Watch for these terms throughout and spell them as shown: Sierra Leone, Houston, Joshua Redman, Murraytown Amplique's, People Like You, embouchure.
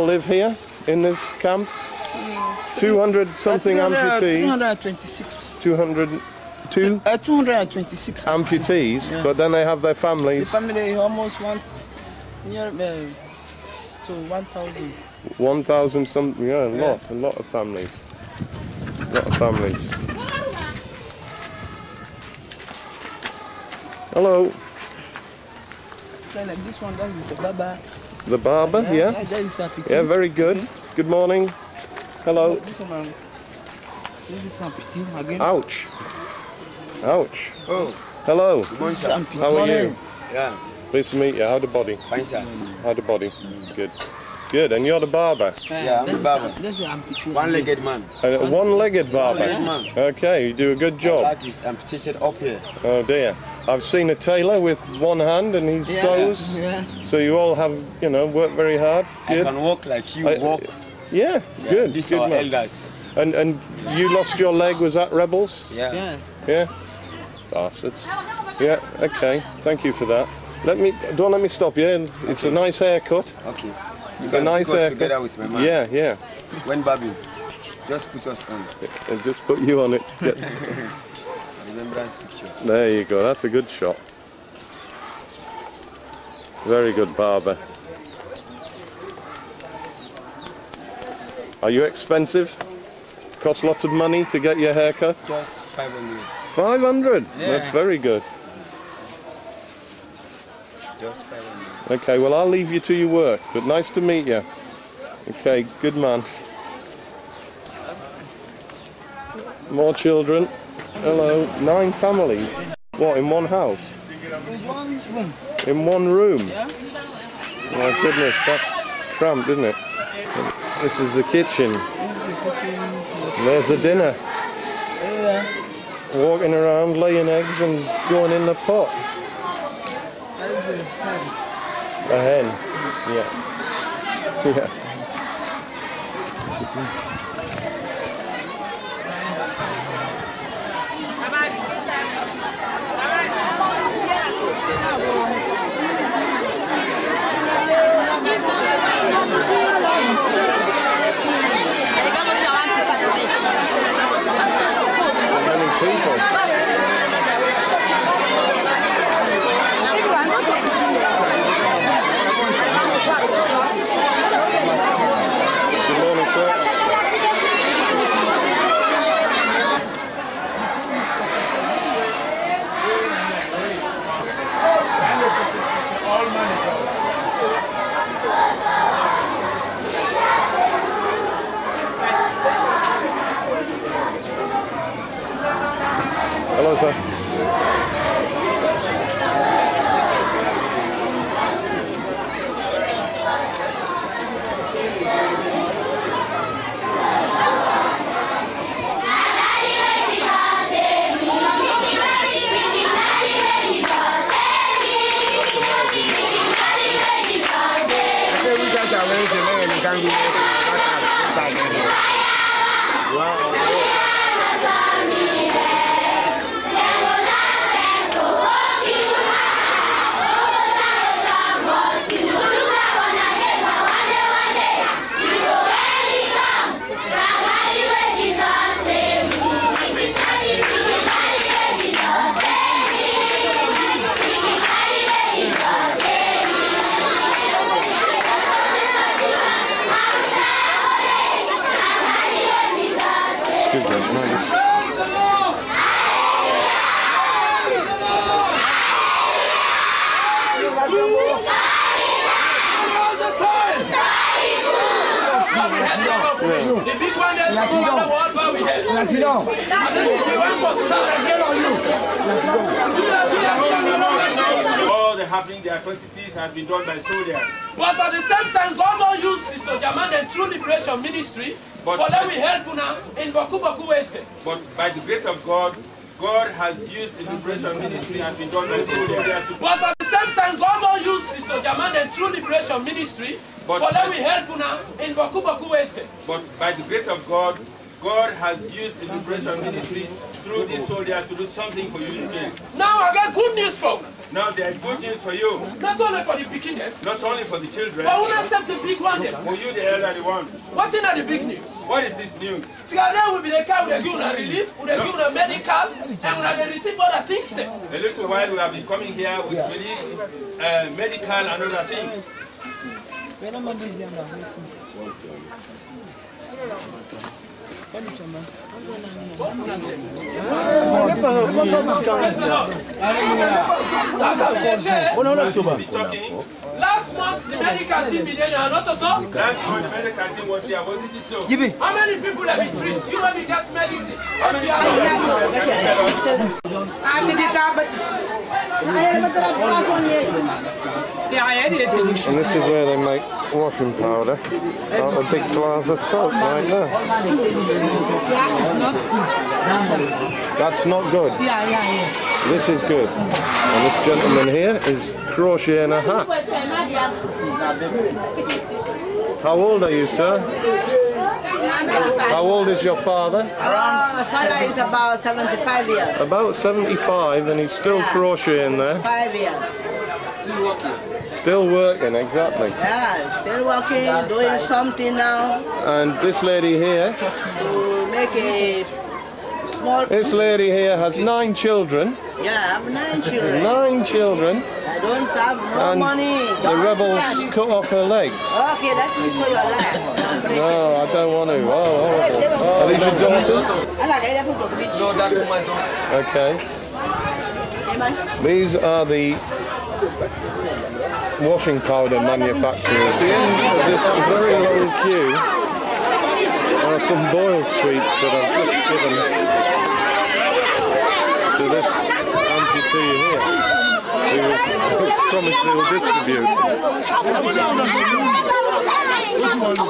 live here in this camp? 200 something amputees. 226. 226 amputees, yeah. But then they have their families. The family almost near to 1,000. 1,000 something, yeah, a lot of families. A lot of families. Hello. Like this one, that is a barber. The barber, yeah. Yeah, that is amputee. Yeah, very good. Mm-hmm. Good morning. Hello. This one, this is amputee again. Ouch. Ouch. Oh. Hello. Good morning, sir. How are you? Yeah. Pleased to meet you. How's the body? Fine, sir. How's the body? Mm. Good. Good. And you're the barber? Yeah, I'm the barber. This is amputee. One-legged man. One-legged barber? One-legged man. Okay, you do a good job. My back is amputated up here. Oh dear. I've seen a tailor with one hand and he sews. Yeah. So you all have, you know, worked very hard. Good. I can walk like you walk. Yeah, yeah, good. These are elders. And you lost your leg, was that rebels? Yeah. Yeah. Yeah? Bastards. Yeah, okay. Thank you for that. Don't let me stop you. It's a nice haircut. Okay. It's a nice haircut. Together with my man. Yeah, yeah. When Bobby, just put us on. And just put you on it. Remembrance picture. There you go. That's a good shot. Very good barber. Are you expensive? Cost lots of money to get your haircut? Just 500. 500? Yeah. That's very good. Just 500. Okay, well I'll leave you to your work, but nice to meet you. Okay, good man. More children. Hello. 9 families. What, in one house? In one room. In one room? Yeah. Oh goodness, that's cramped, isn't it? This is the kitchen. There's the dinner. Yeah. Walking around, laying eggs and going in the pot. That's a hen. A hen. Yeah. Hello, sir. All the happening, the atrocities have been done by soldiers. But at the same time, God don't use the soldier man and True Liberation Ministry for them we help now in Boku ways. But by the grace of God, God has used the Liberation Ministry and been done by soldiers. But at the same time, God don't use the soldier man and True Liberation Ministry for them we help now in Boku ways. But by the grace of God, God has used the Liberation Ministries through this soldier to do something for you again. Now I got good news for you. Now there is good news for you. Not only for the children. Not only for the children. But we accept the big one. For you, the elderly ones. What is the big news? What is this news? Together we will give you a relief, we will give you a medical, and we will receive other things. A little while we have been coming here with relief, medical, and other things. Last month the medical team was here, wasn't it so? How many people have been treated? You only get medicine. And this is where they make washing powder out of big glass of soap right there. That's not good. Yeah. This is good. And this gentleman here is crocheting a hat. How old are you, sir? How old is your father? My father is about 75 years. About 75 and he's still crocheting there. 5 years. Still working. Still working, exactly. Yeah, still working, doing something now. And this lady here... To make a small... This lady here has 9 children. Yeah, I have 9 children. 9 children. I don't have no money. The rebels cut off her legs. Okay, let me show your leg. No, I don't want to. Oh. Are these your daughters? No, that's my daughter. Okay. These are the... washing powder manufacturers. At the end of this very long queue are some boiled sweets that I've just given to this amputee here, who promised they will distribute. Come. This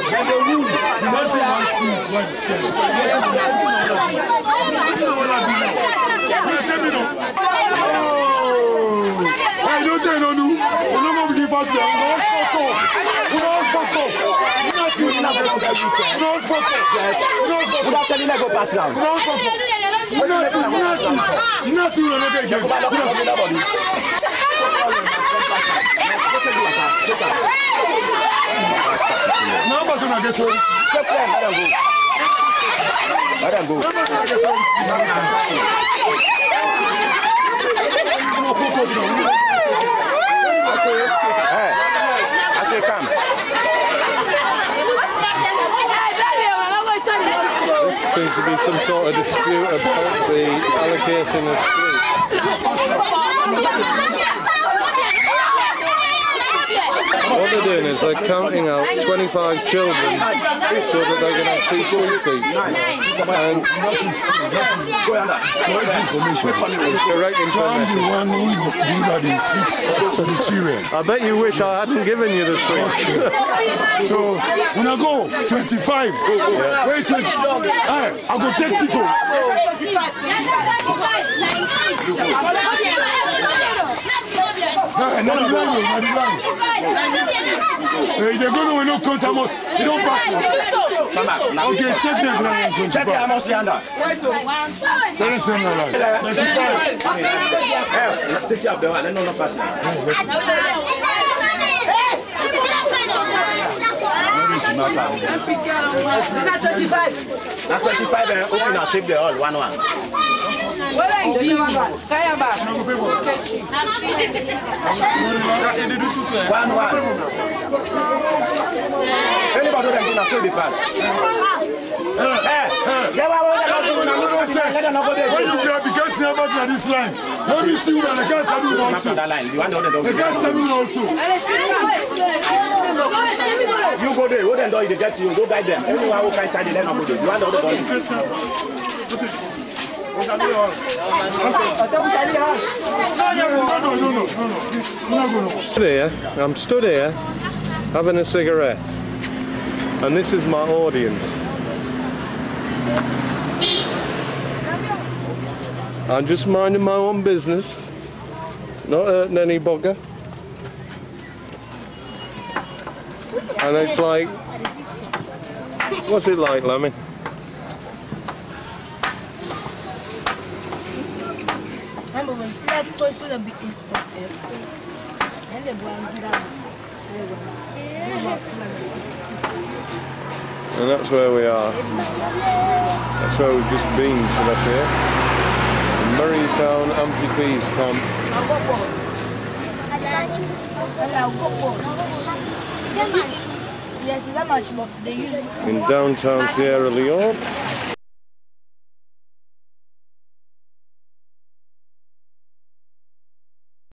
seems to be some sort of dispute about the allocation of streets. What they're doing is they're counting out 25 children so that they're going to have people I bet you wish I hadn't given you the sweets. So when I go 25, wait 20. I go take Let me see what the guys are doing also. The guys are doing also. You go there, what do you get to you? Go guide them. Anyone who can charge them, you want the other body. I'm stood here having a cigarette and this is my audience. I'm just minding my own business, not hurting any bugger, and it's like, what's it like, Lemmy? Number one, that choice will be a stop. And the one. And that's where we are. That's where we've just been for that year. Murraytown Amplique's camp. In downtown Sierra Leone.